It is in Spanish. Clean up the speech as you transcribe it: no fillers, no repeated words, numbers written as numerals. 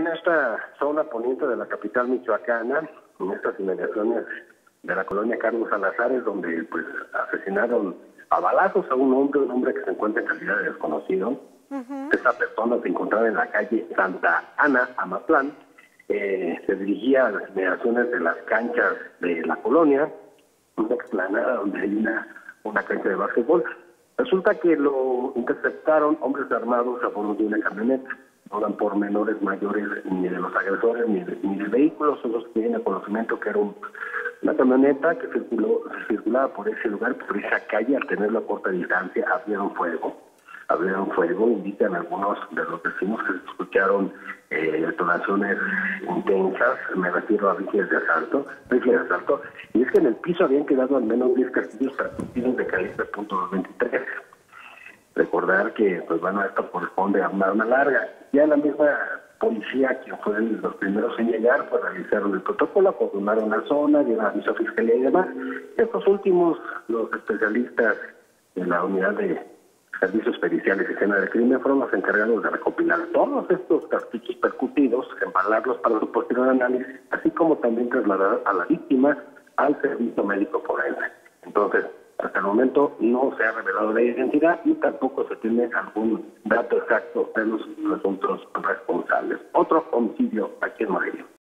en esta zona poniente de la capital michoacana, en estas inmediaciones de la colonia Carlos Salazar, es donde pues asesinaron a balazos a un hombre que se encuentra en calidad de desconocido. Esta persona se encontraba en la calle Santa Ana, Amatlán, se dirigía a las inmediaciones de las canchas de la colonia, una explanada donde hay una cancha de básquetbol. Resulta que lo interceptaron hombres armados a bordo de una camioneta. No eran pormenores mayores ni de los agresores ni del vehículo, solo tienen el conocimiento que era una camioneta que circulaba por ese lugar, por esa calle. Al tenerlo a corta distancia, abrieron fuego, indican algunos de los vecinos que escucharon detonaciones intensas, me refiero a rifles de asalto, y es que en el piso habían quedado al menos 10 castillos percutidos de calibre .223. Recordar que, pues bueno, esto corresponde a un arma larga. Ya la misma policía, quien fueron los primeros en llegar, pues realizaron el protocolo, confirmaron la zona, llevaron a la fiscalía y demás. Estos últimos, los especialistas de la unidad de servicios periciales y escena de crimen, fueron los encargados de recopilar todos estos cartuchos percutidos, embalarlos para su posterior análisis, así como también trasladar a la víctima al servicio médico forense. Entonces, hasta el momento no se ha revelado la identidad y tampoco se tiene algún dato exacto de los presuntos responsables. Otro homicidio aquí en Morelia.